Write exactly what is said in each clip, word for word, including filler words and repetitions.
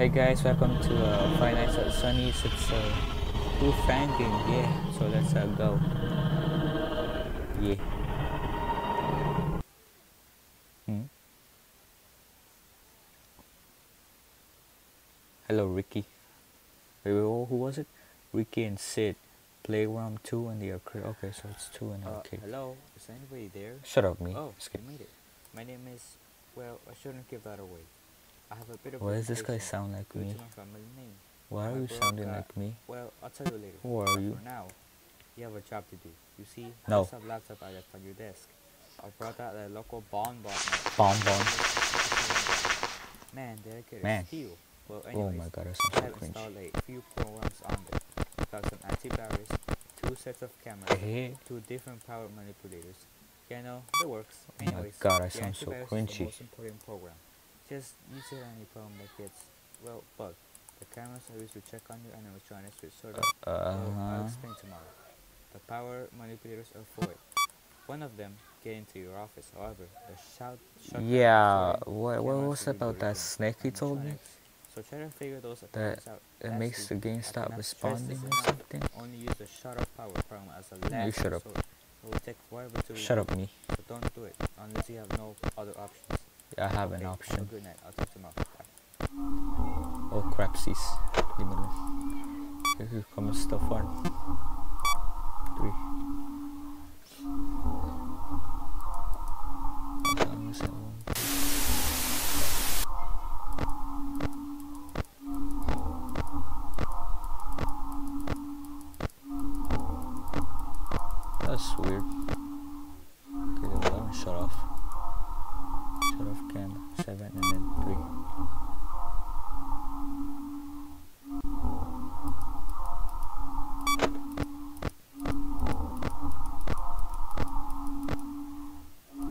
Hey guys, welcome to uh, Five Nights at Sunny's. It's a cool fan game, yeah. So let's uh, go. Yeah. Hmm. Hello, Ricky. Wait, wait, who was it? Ricky and Sid. Playground two in the arcade. Okay, so it's two in the arcade. Uh, hello, is anybody there? Shut up, me. Oh, I made it. My name is. Well, I shouldn't give that away. I have a bit of Why does this guy sound like me? Why are you sounding guy. like me? Well, I'll tell you later. Who are you? For now, you have a job to do. You see, no. I have a laptop I left on your desk. I brought out a local bonbon. Bonbon. Man, did I get Man. a steal? Well, anyways, oh my god, I have installed a few programs on it. I've got some antivirus, two sets of cameras, hey. two different power manipulators. Yeah, no, it works. Anyways, oh my god, I sound so cringy. The most important program. Just use it on your phone that gets, well, bug. The cameras I used to check on you and electronics will sort of, uh, uh -huh. I'll explain tomorrow. The power manipulators are for it. One of them get into your office, however, the shout, shout Yeah, what, what was about that snake you told me? So try to figure those that out. It makes the game stop responding or something? Only use the shut-off power program as a last You shut up. So shut up, me. So don't do it, unless you have no other options. I have okay, an option. Good night. I'll talk tomorrow. Bye. Oh crapsies. Leave me alone. Here comes the fun. Three. That's weird. Okay, the alarm shut off. Shut off cam seven and then three.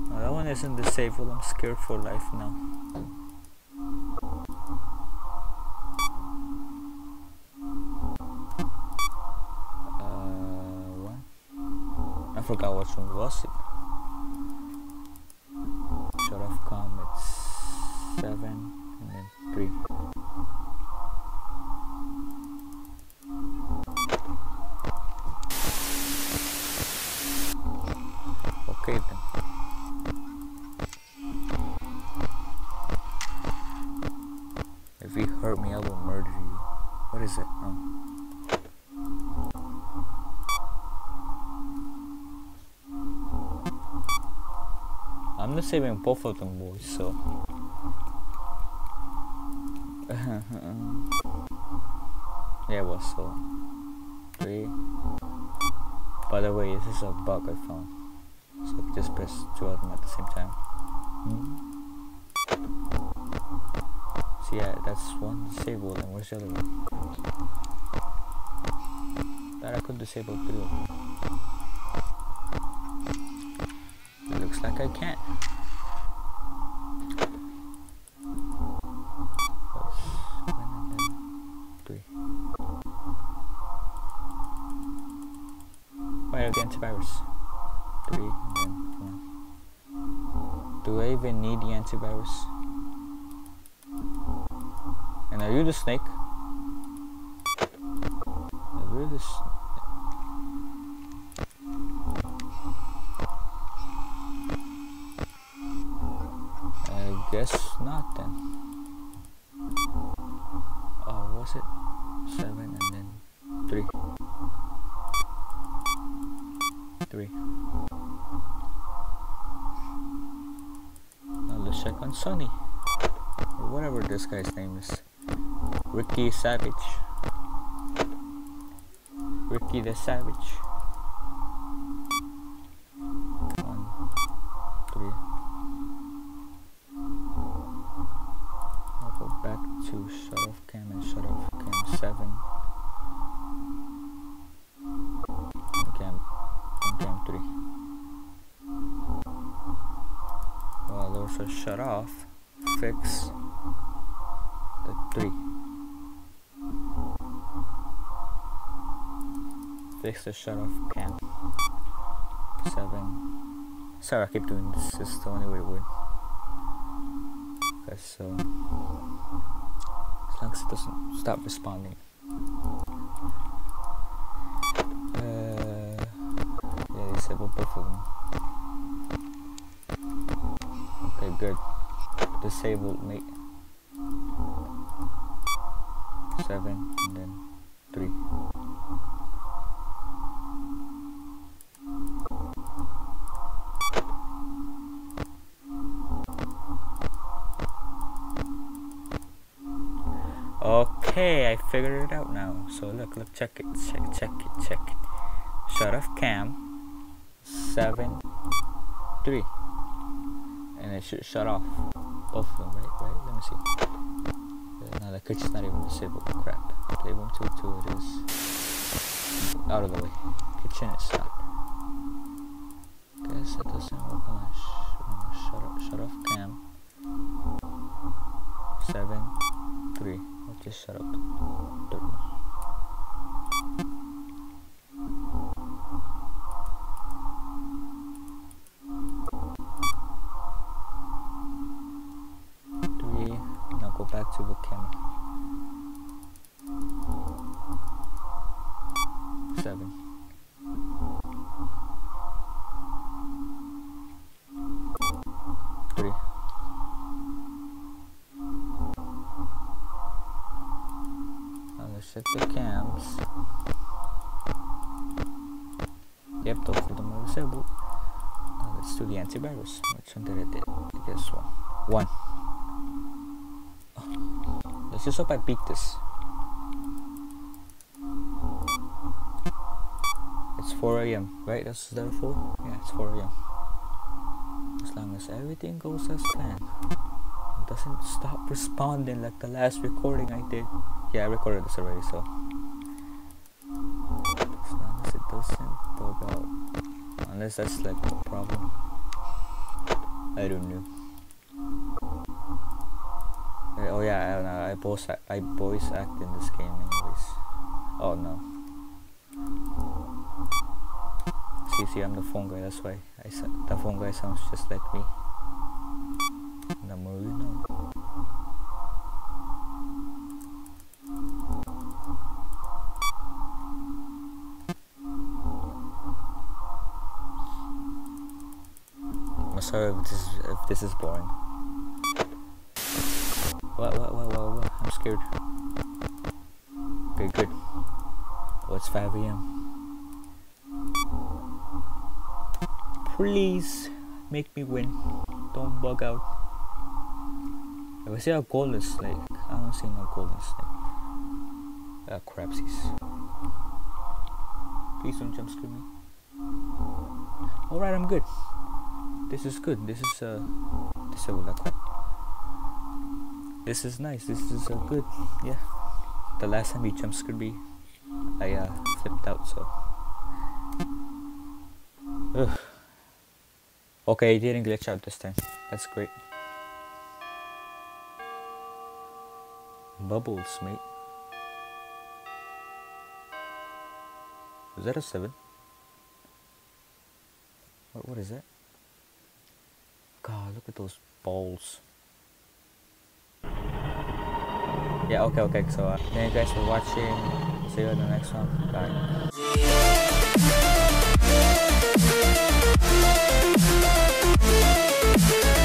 No, that one isn't disabled. I'm scared for life now. Uh, what? I forgot which one was it. Shut off com, it's seven and then three. Okay then. If you hurt me, I will murder you. What is it? Oh. I'm not saving both of them, boys, so. Yeah, well, so. Three. By the way, this is a bug I found. So just press two of them at the same time. Hmm. So, yeah, that's one disabled, and where's the other one? That I could disable three of them. Like I can't. Three. Wait, okay, antivirus. Three and then one. Do I even need the antivirus? And are you the snake? Are you the snake? Guess not then. Oh, was it seven and then three? Three. Now let's check on Sunny, or whatever this guy's name is. Ricky Savage. Ricky the Savage. Two shut off cam and shut off cam seven and cam and cam three. Well, those are shut off. Fix the three. Fix the shut off cam seven. Sorry, I keep doing this. It's the only way it would. Okay, so. Thanks, it doesn't start responding. Uh, yeah, disable both of them. Okay, good. Disable mate. Seven and then three. Okay, I figured it out now. So look, look, check it, check, check it, check it. Shut off cam, seven, three, and it should shut off both of them, right? Right? Let me see. No, the kitchen's not even disabled. Crap. Playroom two, two, it is. Out of the way. Kitchen is not. Guess it doesn't work on sh shut off, shut off cam, seven, three. Just shut up. Three. Now go back to the camera. Seven. Three. Set the cams. Yep, those of them are disabled. Now let's do the antivirus. Which one did I did? I guess one. One. Oh. Let's just hope I beat this. It's four A M, right? That's that four? Yeah, it's four A M. As long as everything goes as planned. It doesn't stop responding like the last recording I did. Yeah, I recorded this already, so as long as it doesn't bug out, unless that's like a problem, I don't know. I, oh yeah, I don't know. I voice act, I voice act in this game, anyways. Oh no. See, see, I'm the phone guy. That's why I the phone guy sounds just like me. The more you know. Sorry if this is, if this is boring. What, what, what, what, what? I'm scared. Okay, good. Oh, it's five A M. Please make me win. Don't bug out. If I see a golden snake, I don't see no golden snake. Ah, crapsies. Please don't jump scare me. Alright, I'm good. This is good. This is uh, disable that crap. This is nice. This is uh, good. Yeah. The last time he jump scared me, I uh, flipped out. So. Ugh. Okay, he didn't glitch out this time. That's great. Bubbles, mate. Is that a seven? What? What is that? God, look at those balls. Yeah, okay, okay. So, uh, thank you guys for watching. See you in the next one. Bye.